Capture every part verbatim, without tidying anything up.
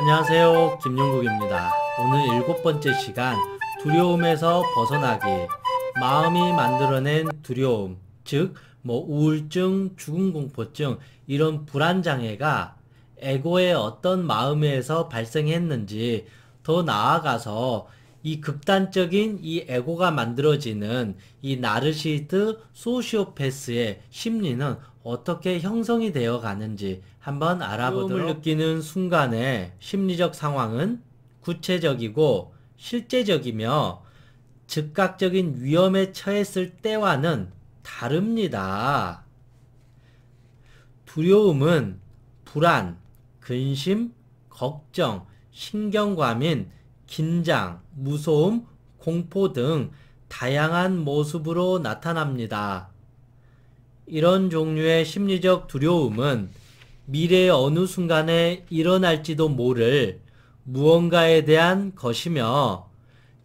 안녕하세요, 김용국입니다. 오늘 일곱 번째 시간, 두려움에서 벗어나기. 마음이 만들어낸 두려움, 즉 뭐 우울증, 죽음공포증, 이런 불안장애가 에고의 어떤 마음에서 발생했는지, 더 나아가서 이 극단적인 이 에고가 만들어지는 이 나르시스트 소시오패스의 심리는 어떻게 형성이 되어 가는지 한번 알아보도록. 두려움을 느끼는 순간에 심리적 상황은 구체적이고 실제적이며 즉각적인 위험에 처했을 때와는 다릅니다. 두려움은 불안, 근심, 걱정, 신경과민, 긴장, 무서움, 공포 등 다양한 모습으로 나타납니다. 이런 종류의 심리적 두려움은 미래의 어느 순간에 일어날지도 모를 무언가에 대한 것이며,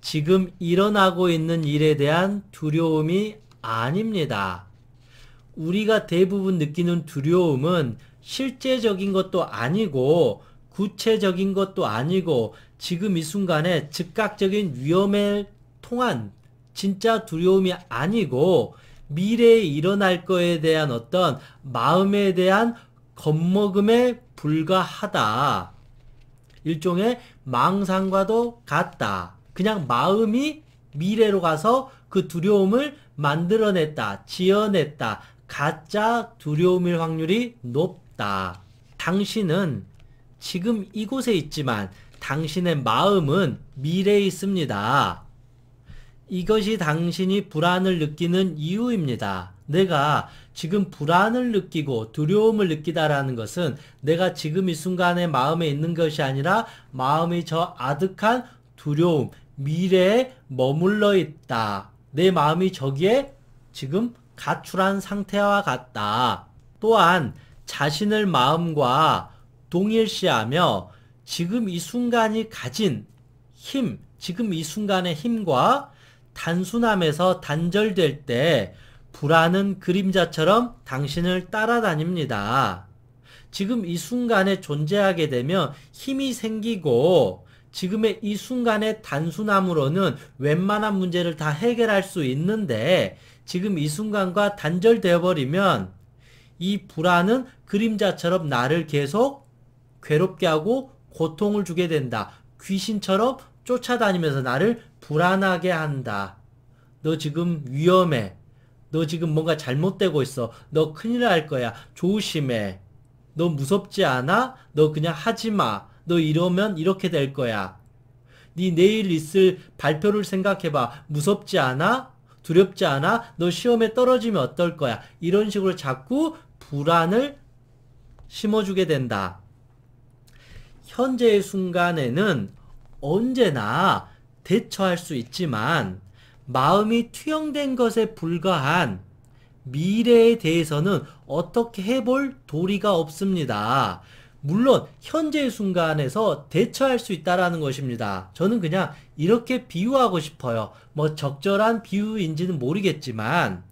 지금 일어나고 있는 일에 대한 두려움이 아닙니다. 우리가 대부분 느끼는 두려움은 실제적인 것도 아니고 구체적인 것도 아니고 지금 이 순간에 즉각적인 위험에 통한 진짜 두려움이 아니고, 미래에 일어날 거에 대한 어떤 마음에 대한 겁먹음에 불과하다. 일종의 망상과도 같다. 그냥 마음이 미래로 가서 그 두려움을 만들어냈다, 지어냈다, 가짜 두려움일 확률이 높다. 당신은 지금 이곳에 있지만 당신의 마음은 미래에 있습니다. 이것이 당신이 불안을 느끼는 이유입니다. 내가 지금 불안을 느끼고 두려움을 느끼다라는 것은 내가 지금 이 순간에 마음에 있는 것이 아니라 마음이 저 아득한 두려움, 미래에 머물러 있다. 내 마음이 저기에 지금 가출한 상태와 같다. 또한 자신을 마음과 동일시하며 지금 이 순간이 가진 힘, 지금 이 순간의 힘과 단순함에서 단절될 때 불안은 그림자처럼 당신을 따라다닙니다. 지금 이 순간에 존재하게 되면 힘이 생기고, 지금의 이 순간의 단순함으로는 웬만한 문제를 다 해결할 수 있는데, 지금 이 순간과 단절되어 버리면 이 불안은 그림자처럼 나를 계속 괴롭게 하고 고통을 주게 된다. 귀신처럼 쫓아다니면서 나를 불안하게 한다. 너 지금 위험해. 너 지금 뭔가 잘못되고 있어. 너 큰일 날 거야. 조심해. 너 무섭지 않아? 너 그냥 하지 마. 너 이러면 이렇게 될 거야. 네 내일 있을 발표를 생각해봐. 무섭지 않아? 두렵지 않아? 너 시험에 떨어지면 어떨 거야. 이런 식으로 자꾸 불안을 심어주게 된다. 현재의 순간에는 언제나 대처할 수 있지만 마음이 투영된 것에 불과한 미래에 대해서는 어떻게 해볼 도리가 없습니다. 물론 현재의 순간에서 대처할 수 있다라는 것입니다. 저는 그냥 이렇게 비유하고 싶어요. 뭐 적절한 비유인지는 모르겠지만,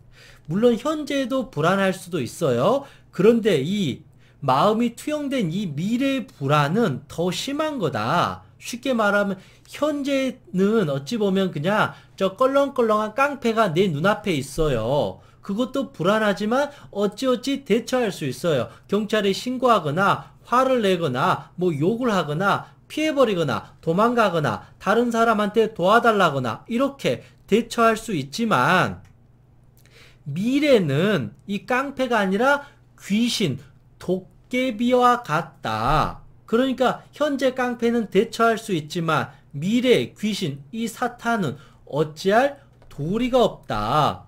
물론 현재도 불안할 수도 있어요. 그런데 이 마음이 투영된 이 미래의 불안은 더 심한 거다. 쉽게 말하면 현재는 어찌 보면 그냥 저 껄렁껄렁한 깡패가 내 눈앞에 있어요. 그것도 불안하지만 어찌어찌 대처할 수 있어요. 경찰에 신고하거나 화를 내거나 뭐 욕을 하거나 피해버리거나 도망가거나 다른 사람한테 도와달라거나 이렇게 대처할 수 있지만, 미래는 이 깡패가 아니라 귀신, 도깨비와 같다. 그러니까 현재 깡패는 대처할 수 있지만 미래의 귀신, 이 사탄은 어찌할 도리가 없다.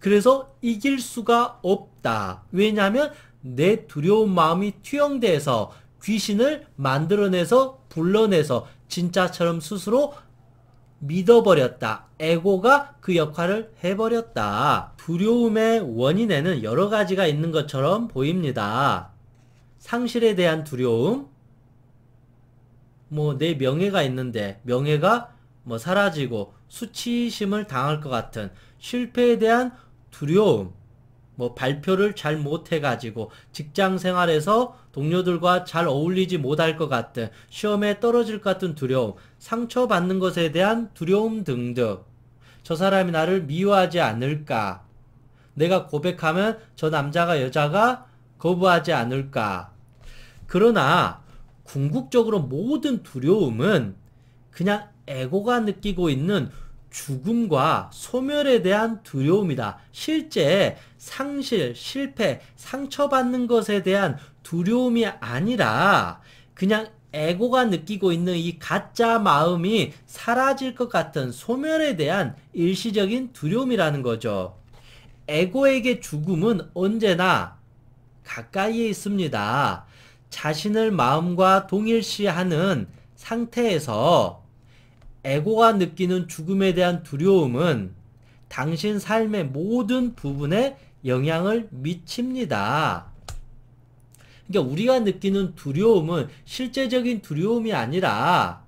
그래서 이길 수가 없다. 왜냐하면 내 두려운 마음이 투영돼서 귀신을 만들어내서 불러내서 진짜처럼 스스로 믿어버렸다. 에고가 그 역할을 해버렸다. 두려움의 원인에는 여러 가지가 있는 것처럼 보입니다. 상실에 대한 두려움, 뭐 내 명예가 있는데 명예가 뭐 사라지고 수치심을 당할 것 같은 실패에 대한 두려움, 뭐 발표를 잘 못해가지고 직장생활에서 동료들과 잘 어울리지 못할 것 같은, 시험에 떨어질 것 같은 두려움, 상처받는 것에 대한 두려움 등등. 저 사람이 나를 미워하지 않을까? 내가 고백하면 저 남자가 여자가 거부하지 않을까? 그러나 궁극적으로 모든 두려움은 그냥 에고가 느끼고 있는 죽음과 소멸에 대한 두려움이다. 실제 상실, 실패, 상처받는 것에 대한 두려움이 아니라 그냥 에고가 느끼고 있는 이 가짜 마음이 사라질 것 같은 소멸에 대한 일시적인 두려움이라는 거죠. 에고에게 죽음은 언제나 가까이에 있습니다. 자신을 마음과 동일시하는 상태에서 에고가 느끼는 죽음에 대한 두려움은 당신 삶의 모든 부분에 영향을 미칩니다. 그러니까 우리가 느끼는 두려움은 실제적인 두려움이 아니라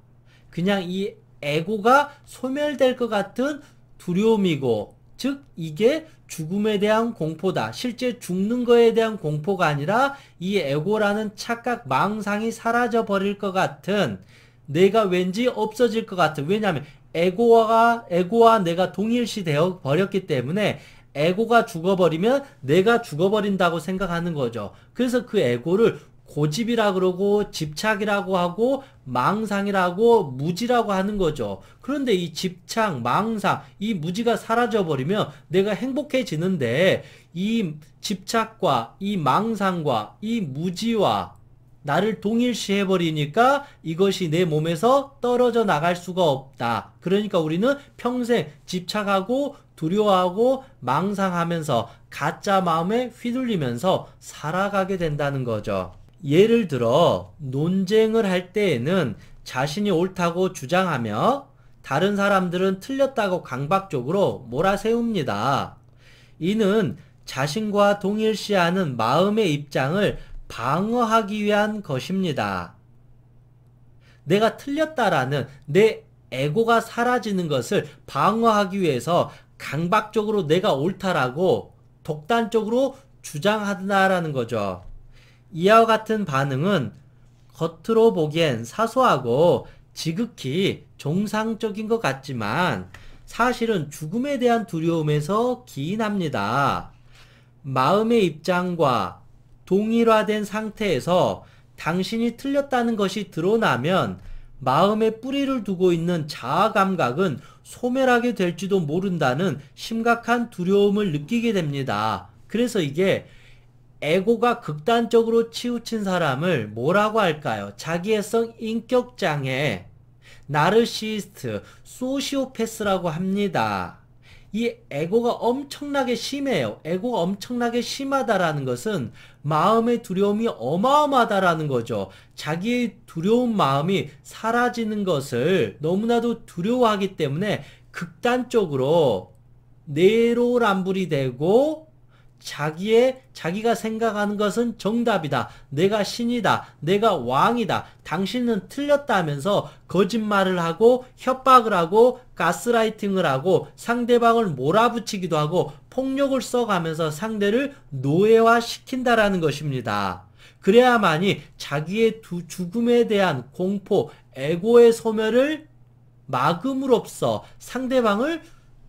그냥 이 에고가 소멸될 것 같은 두려움이고, 즉 이게 죽음에 대한 공포다. 실제 죽는 거에 대한 공포가 아니라 이 에고라는 착각, 망상이 사라져 버릴 것 같은, 내가 왠지 없어질 것 같은, 왜냐하면 에고와, 에고와 내가 동일시 되어 버렸기 때문에 에고가 죽어버리면 내가 죽어버린다고 생각하는 거죠. 그래서 그 에고를 고집이라 그러고 집착이라고 하고 망상이라고 무지라고 하는 거죠. 그런데 이 집착, 망상, 이 무지가 사라져버리면 내가 행복해지는데, 이 집착과 이 망상과 이 무지와 나를 동일시해버리니까 이것이 내 몸에서 떨어져 나갈 수가 없다. 그러니까 우리는 평생 집착하고 두려워하고 망상하면서 가짜 마음에 휘둘리면서 살아가게 된다는 거죠. 예를 들어 논쟁을 할 때에는 자신이 옳다고 주장하며 다른 사람들은 틀렸다고 강박적으로 몰아세웁니다. 이는 자신과 동일시하는 마음의 입장을 방어하기 위한 것입니다. 내가 틀렸다라는 내 에고가 사라지는 것을 방어하기 위해서 강박적으로 내가 옳다라고 독단적으로 주장하더라라는 거죠. 이와 같은 반응은 겉으로 보기엔 사소하고 지극히 정상적인 것 같지만 사실은 죽음에 대한 두려움에서 기인합니다. 마음의 입장과 동일화된 상태에서 당신이 틀렸다는 것이 드러나면 마음의 뿌리를 두고 있는 자아 감각은 소멸하게 될지도 모른다는 심각한 두려움을 느끼게 됩니다. 그래서 이게 에고가 극단적으로 치우친 사람을 뭐라고 할까요? 자기애성 인격장애, 나르시스트, 소시오패스라고 합니다. 이 에고가 엄청나게 심해요. 에고가 엄청나게 심하다라는 것은 마음의 두려움이 어마어마하다라는 거죠. 자기의 두려운 마음이 사라지는 것을 너무나도 두려워하기 때문에 극단적으로 내로남불이 되고, 자기의 자기가 생각하는 것은 정답이다. 내가 신이다. 내가 왕이다. 당신은 틀렸다면서 거짓말을 하고 협박을 하고 가스라이팅을 하고 상대방을 몰아붙이기도 하고 폭력을 써가면서 상대를 노예화시킨다라는 것입니다. 그래야만이 자기의 두 죽음에 대한 공포, 에고의 소멸을 막음으로써 상대방을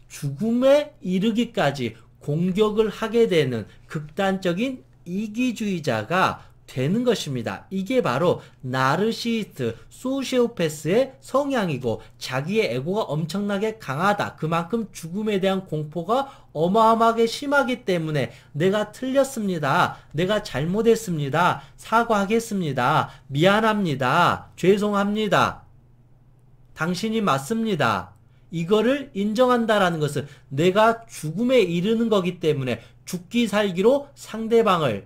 죽음에 이르기까지 공격을 하게 되는 극단적인 이기주의자가 되는 것입니다. 이게 바로 나르시스트, 소시오패스의 성향이고, 자기의 에고가 엄청나게 강하다. 그만큼 죽음에 대한 공포가 어마어마하게 심하기 때문에 내가 틀렸습니다. 내가 잘못했습니다. 사과하겠습니다. 미안합니다. 죄송합니다. 당신이 맞습니다. 이거를 인정한다라는 것은 내가 죽음에 이르는 거기 때문에 죽기 살기로 상대방을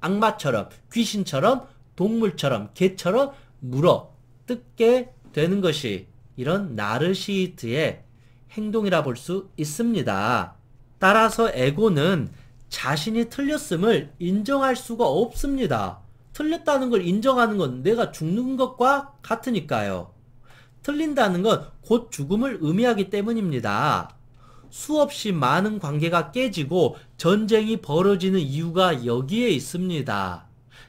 악마처럼, 귀신처럼, 동물처럼, 개처럼 물어 뜯게 되는 것이 이런 나르시스트의 행동이라 볼 수 있습니다. 따라서 에고는 자신이 틀렸음을 인정할 수가 없습니다. 틀렸다는 걸 인정하는 건 내가 죽는 것과 같으니까요. 틀린다는 건 곧 죽음을 의미하기 때문입니다. 수없이 많은 관계가 깨지고 전쟁이 벌어지는 이유가 여기에 있습니다.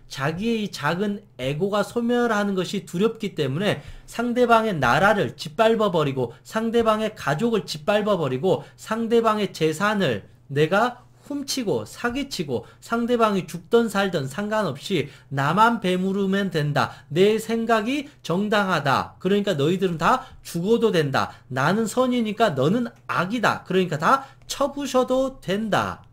자기의 작은 에고가 소멸하는 것이 두렵기 때문에 상대방의 나라를 짓밟아버리고 상대방의 가족을 짓밟아버리고 상대방의 재산을 내가 훔치고 사기치고 상대방이 죽든 살든 상관없이 나만 배부르면 된다. 내 생각이 정당하다. 그러니까 너희들은 다 죽어도 된다. 나는 선이니까 너는 악이다. 그러니까 다 쳐부셔도 된다.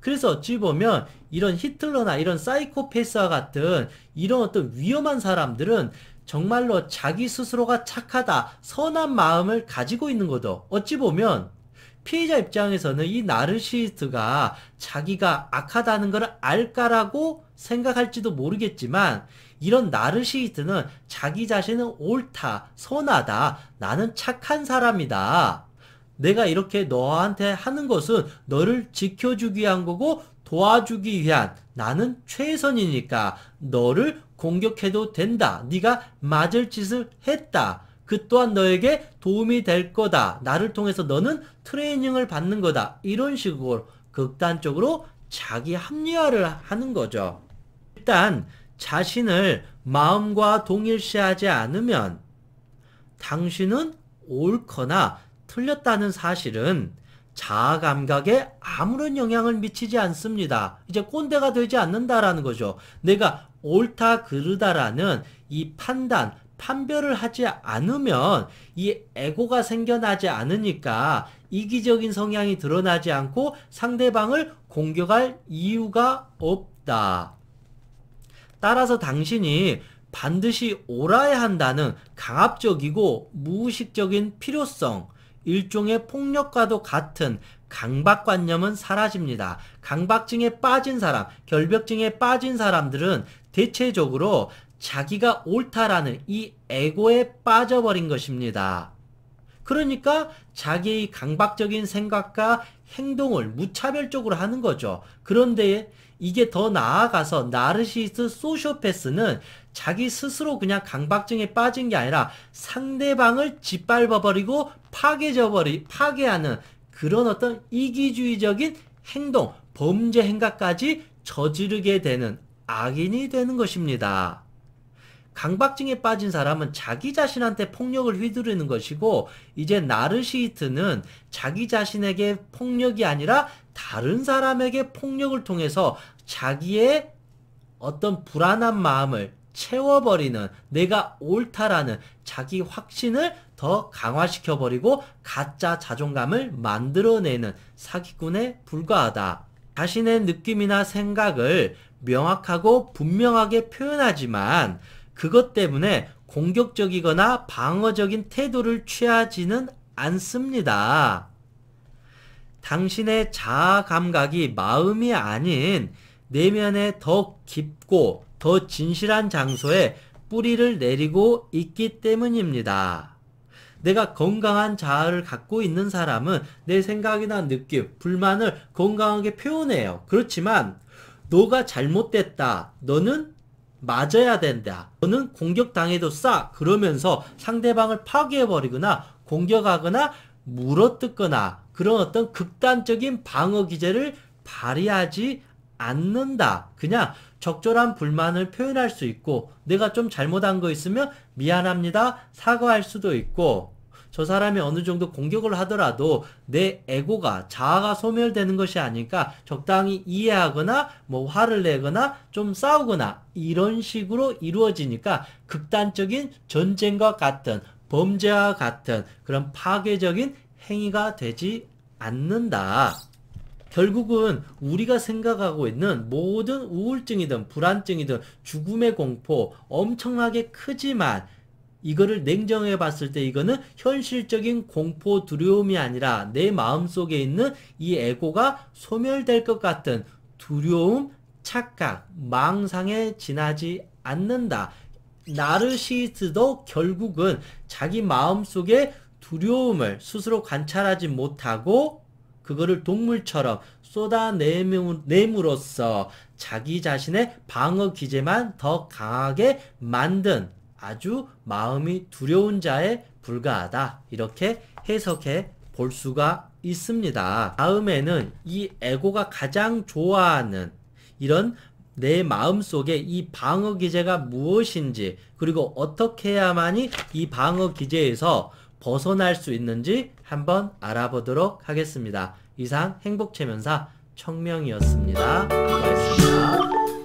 그래서 어찌 보면 이런 히틀러나 이런 사이코패스와 같은 이런 어떤 위험한 사람들은 정말로 자기 스스로가 착하다, 선한 마음을 가지고 있는 거죠. 어찌 보면 피해자 입장에서는 이 나르시스트가 자기가 악하다는 걸 알까라고 생각할지도 모르겠지만 이런 나르시스트는 자기 자신은 옳다, 선하다, 나는 착한 사람이다. 내가 이렇게 너한테 하는 것은 너를 지켜주기 위한 거고 도와주기 위한 나는 최선이니까 너를 공격해도 된다. 네가 맞을 짓을 했다. 그 또한 너에게 도움이 될 거다. 나를 통해서 너는 트레이닝을 받는 거다. 이런 식으로 극단적으로 자기 합리화를 하는 거죠. 일단 자신을 마음과 동일시하지 않으면 당신은 옳거나 틀렸다는 사실은 자아 감각에 아무런 영향을 미치지 않습니다. 이제 꼰대가 되지 않는다라는 거죠. 내가 옳다 그르다라는 이 판단, 판별을 하지 않으면 이 에고가 생겨나지 않으니까 이기적인 성향이 드러나지 않고 상대방을 공격할 이유가 없다. 따라서 당신이 반드시 옳아야 한다는 강압적이고 무의식적인 필요성, 일종의 폭력과도 같은 강박관념은 사라집니다. 강박증에 빠진 사람, 결벽증에 빠진 사람들은 대체적으로 자기가 옳다라는 이 에고에 빠져버린 것입니다. 그러니까 자기의 강박적인 생각과 행동을 무차별적으로 하는 거죠. 그런데 이게 더 나아가서 나르시스트 소시오패스는 자기 스스로 그냥 강박증에 빠진 게 아니라 상대방을 짓밟아버리고 파괴져버리, 파괴하는 그런 어떤 이기주의적인 행동, 범죄 행각까지 저지르게 되는 악인이 되는 것입니다. 강박증에 빠진 사람은 자기 자신한테 폭력을 휘두르는 것이고 이제 나르시스트는 자기 자신에게 폭력이 아니라 다른 사람에게 폭력을 통해서 자기의 어떤 불안한 마음을 채워버리는 내가 옳다라는 자기 확신을 더 강화시켜버리고 가짜 자존감을 만들어내는 사기꾼에 불과하다. 자신의 느낌이나 생각을 명확하고 분명하게 표현하지만 그것 때문에 공격적이거나 방어적인 태도를 취하지는 않습니다. 당신의 자아 감각이 마음이 아닌 내면의 더 깊고 더 진실한 장소에 뿌리를 내리고 있기 때문입니다. 내가 건강한 자아를 갖고 있는 사람은 내 생각이나 느낌, 불만을 건강하게 표현해요. 그렇지만 너가 잘못됐다. 너는 맞아야 된다. 너는 공격당해도 싸. 그러면서 상대방을 파괴해버리거나 공격하거나 물어뜯거나 그런 어떤 극단적인 방어 기제를 발휘하지 않는다. 그냥 적절한 불만을 표현할 수 있고 내가 좀 잘못한 거 있으면 미안합니다. 사과할 수도 있고 저 사람이 어느 정도 공격을 하더라도 내 에고가 자아가 소멸되는 것이 아니니까 적당히 이해하거나 뭐 화를 내거나 좀 싸우거나 이런 식으로 이루어지니까 극단적인 전쟁과 같은 범죄와 같은 그런 파괴적인 행위가 되지 않는다. 결국은 우리가 생각하고 있는 모든 우울증이든 불안증이든 죽음의 공포 엄청나게 크지만 이거를 냉정해 봤을 때 이거는 현실적인 공포 두려움이 아니라 내 마음속에 있는 이 에고가 소멸될 것 같은 두려움, 착각, 망상에 지나지 않는다. 나르시스트도 결국은 자기 마음속에 두려움을 스스로 관찰하지 못하고 그거를 동물처럼 쏟아내므로써 자기 자신의 방어 기제만 더 강하게 만든 아주 마음이 두려운 자에 불과하다. 이렇게 해석해 볼 수가 있습니다. 다음에는 이 에고가 가장 좋아하는 이런 내 마음속에 이 방어 기제가 무엇인지, 그리고 어떻게 해야만이 이 방어 기제에서 벗어날 수 있는지 한번 알아보도록 하겠습니다. 이상 행복체면사 청명이었습니다. 고맙습니다.